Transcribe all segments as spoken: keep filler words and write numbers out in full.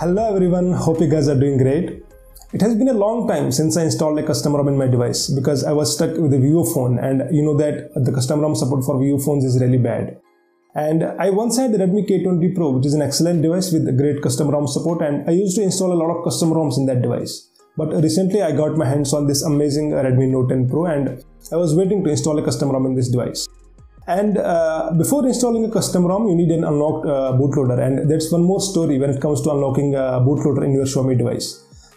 Hello everyone, hope you guys are doing great. It has been a long time since I installed a custom ROM in my device because I was stuck with a Vivo phone, and you know that the custom ROM support for Vivo phones is really bad. And I once had the Redmi K twenty Pro, which is an excellent device with great custom ROM support, and I used to install a lot of custom ROMs in that device. But recently I got my hands on this amazing Redmi Note ten Pro, and I was waiting to install a custom ROM in this device. And uh, before installing a custom ROM, you need an unlocked uh, bootloader, and that's one more story when it comes to unlocking a bootloader in your Xiaomi device.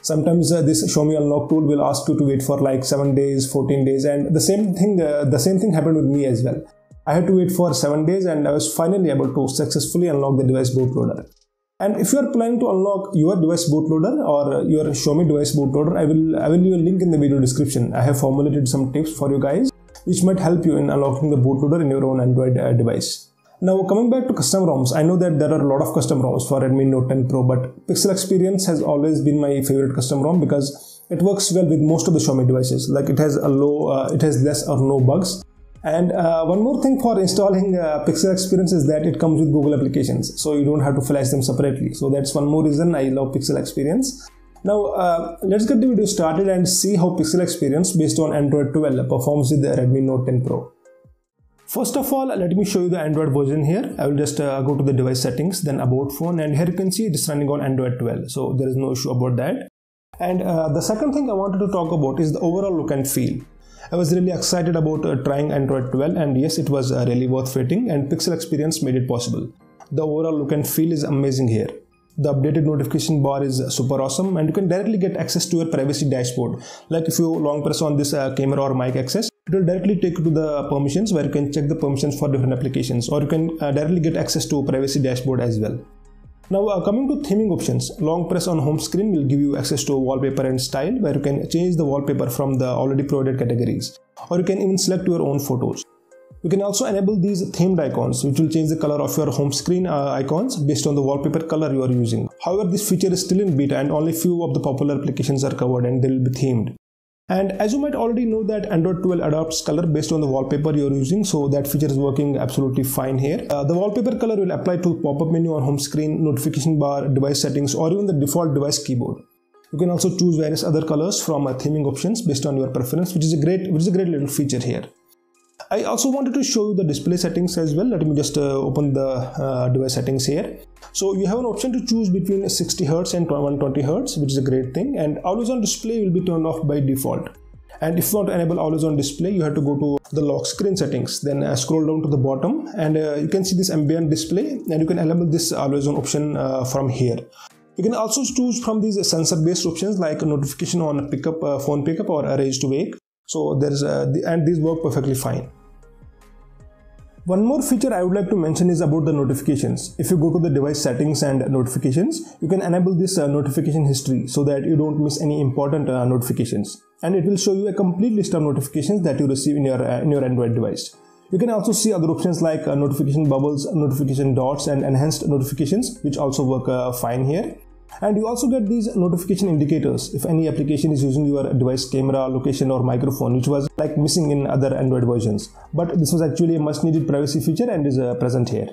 Sometimes uh, this Xiaomi unlock tool will ask you to wait for like seven days, fourteen days, and the same thing uh, the same thing happened with me as well. I had to wait for seven days and I was finally able to successfully unlock the device bootloader. And if you are planning to unlock your device bootloader or your Xiaomi device bootloader, I will, I will leave a link in the video description. I have formulated some tips for you guys which might help you in unlocking the bootloader in your own Android uh, device. Now coming back to custom ROMs, I know that there are a lot of custom ROMs for Redmi Note ten Pro, but Pixel Experience has always been my favorite custom ROM because it works well with most of the Xiaomi devices. Like it has a low, uh, it has less or no bugs. And uh, one more thing for installing uh, Pixel Experience is that it comes with Google applications, so you don't have to flash them separately. So that's one more reason I love Pixel Experience. Now uh, let's get the video started and see how Pixel Experience based on Android twelve performs with the Redmi Note ten Pro. First of all, let me show you the Android version here. I will just uh, go to the device settings, then about phone, and here you can see it is running on Android twelve. So there is no issue about that. And uh, the second thing I wanted to talk about is the overall look and feel. I was really excited about uh, trying Android twelve, and yes, it was uh, really worth waiting, and Pixel Experience made it possible. The overall look and feel is amazing here. The updated notification bar is super awesome, and you can directly get access to your privacy dashboard. Like if you long press on this uh, camera or mic access, it will directly take you to the permissions where you can check the permissions for different applications, or you can uh, directly get access to privacy dashboard as well. Now uh, coming to theming options, long press on home screen will give you access to wallpaper and style, where you can change the wallpaper from the already provided categories, or you can even select your own photos. You can also enable these themed icons, which will change the color of your home screen uh, icons based on the wallpaper color you are using. However, this feature is still in beta and only few of the popular applications are covered and they will be themed. And as you might already know that Android twelve adopts color based on the wallpaper you are using, so that feature is working absolutely fine here. Uh, the wallpaper color will apply to pop-up menu on home screen, notification bar, device settings, or even the default device keyboard. You can also choose various other colors from uh, theming options based on your preference, which is a great, which is a great little feature here. I also wanted to show you the display settings as well. Let me just uh, open the uh, device settings here. So you have an option to choose between sixty hertz and one twenty hertz, which is a great thing, and always on display will be turned off by default. And if you want to enable always on display, you have to go to the lock screen settings, then uh, scroll down to the bottom, and uh, you can see this ambient display, and you can enable this always on option uh, from here. You can also choose from these sensor based options like notification on pickup, uh, phone pickup, or raise to wake. So there's uh, the, and these work perfectly fine. One more feature I would like to mention is about the notifications. If you go to the device settings and notifications, you can enable this uh, notification history so that you don't miss any important uh, notifications. And it will show you a complete list of notifications that you receive in your, uh, in your Android device. You can also see other options like uh, notification bubbles, notification dots, and enhanced notifications, which also work uh, fine here. And you also get these notification indicators if any application is using your device camera, location, or microphone, which was like missing in other Android versions. But this was actually a much needed privacy feature and is uh, present here.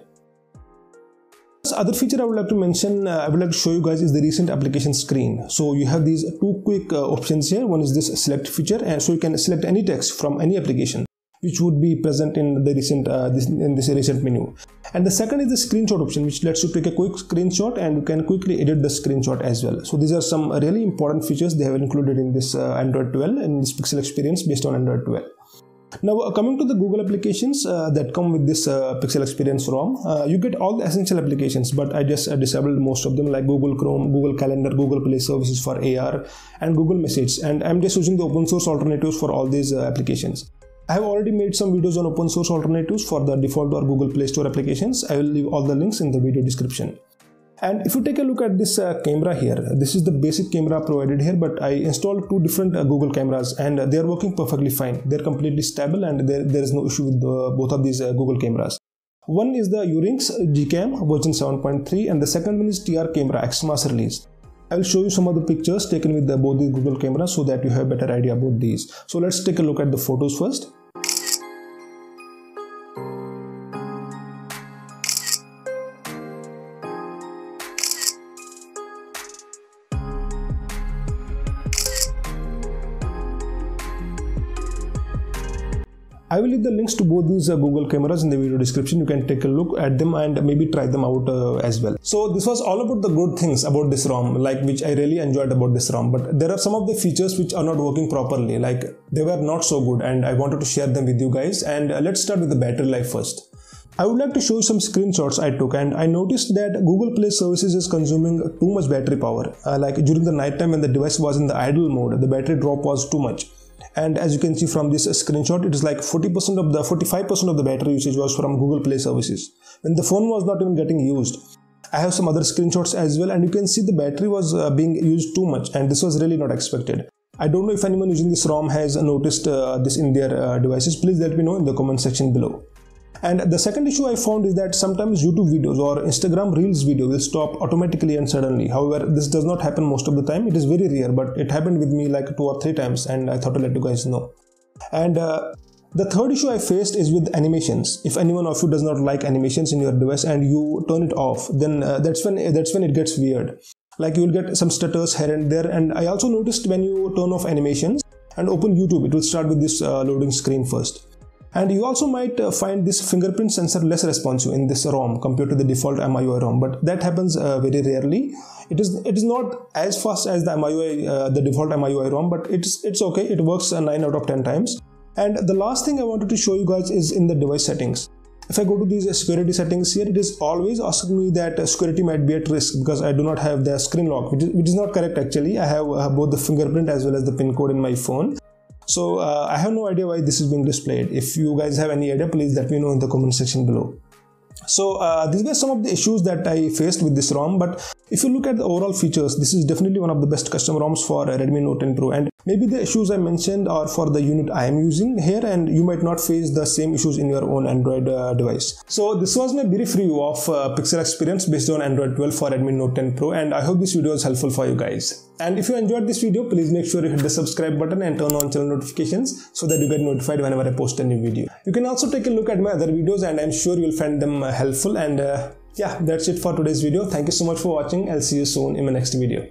This other feature I would like to mention, uh, I would like to show you guys, is the recent application screen. So you have these two quick uh, options here. One is this select feature, and so you can select any text from any application which would be present in the recent uh, this, in this recent menu. And the second is the screenshot option, which lets you take a quick screenshot, and you can quickly edit the screenshot as well. So these are some really important features they have included in this uh, Android twelve, in this Pixel Experience based on Android twelve. Now uh, coming to the Google applications uh, that come with this uh, Pixel Experience ROM, uh, you get all the essential applications, but I just uh, disabled most of them, like Google Chrome, Google Calendar, Google Play services for A R, and Google Messages, and I'm just using the open source alternatives for all these uh, applications. I have already made some videos on open source alternatives for the default or Google Play Store applications. I will leave all the links in the video description. And if you take a look at this uh, camera here, this is the basic camera provided here, but I installed two different uh, Google cameras, and uh, they are working perfectly fine. They are completely stable, and there, there is no issue with uh, both of these uh, Google cameras. One is the Urnyx Gcam version seven point three, and the second one is T R camera Xmas release. I will show you some of the pictures taken with the, both the Google cameras so that you have a better idea about these. So let's take a look at the photos first. I will leave the links to both these uh, Google cameras in the video description. You can take a look at them and maybe try them out uh, as well. So this was all about the good things about this ROM, like which I really enjoyed about this ROM, but there are some of the features which are not working properly, like they were not so good, and I wanted to share them with you guys. And uh, let's start with the battery life first. I would like to show you some screenshots I took, and I noticed that Google Play services is consuming too much battery power. Uh, like during the night time when the device was in the idle mode, the battery drop was too much. And as you can see from this screenshot, it is like forty percent of the forty-five percent of the battery usage was from Google Play services when the phone was not even getting used. I have some other screenshots as well, and you can see the battery was uh, being used too much, and this was really not expected. I don't know if anyone using this ROM has noticed uh, this in their uh, devices. Please let me know in the comment section below. And the second issue I found is that sometimes YouTube videos or Instagram Reels video will stop automatically and suddenly. However, this does not happen most of the time. It is very rare, but it happened with me like two or three times, and I thought to let you guys know. And uh, the third issue I faced is with animations. If anyone of you does not like animations in your device and you turn it off, then uh, that's when that's when it gets weird. Like you will get some stutters here and there. And I also noticed when you turn off animations and open YouTube, it will start with this uh, loading screen first. And you also might uh, find this fingerprint sensor less responsive in this ROM compared to the default M I U I ROM, but that happens uh, very rarely. It is it is not as fast as the M I U I, uh, the default M I U I ROM, but it's it's okay. It works uh, nine out of ten times. And the last thing I wanted to show you guys is in the device settings. If I go to these security settings here, it is always asking me that security might be at risk because I do not have the screen lock, which is, which is not correct actually. I have uh, both the fingerprint as well as the PIN code in my phone. So uh, I have no idea why this is being displayed. If you guys have any idea, please let me know in the comment section below. So uh, these were some of the issues that I faced with this ROM, but if you look at the overall features, this is definitely one of the best custom ROMs for Redmi Note ten Pro, and maybe the issues I mentioned are for the unit I am using here, and you might not face the same issues in your own Android uh, device. So this was my brief review of uh, Pixel Experience based on Android twelve for Redmi Note ten Pro, and I hope this video is helpful for you guys. And if you enjoyed this video, please make sure you hit the subscribe button and turn on channel notifications so that you get notified whenever I post a new video. You can also take a look at my other videos, and I'm sure you'll find them helpful. And uh, yeah, that's it for today's video. Thank you so much for watching. I'll see you soon in my next video.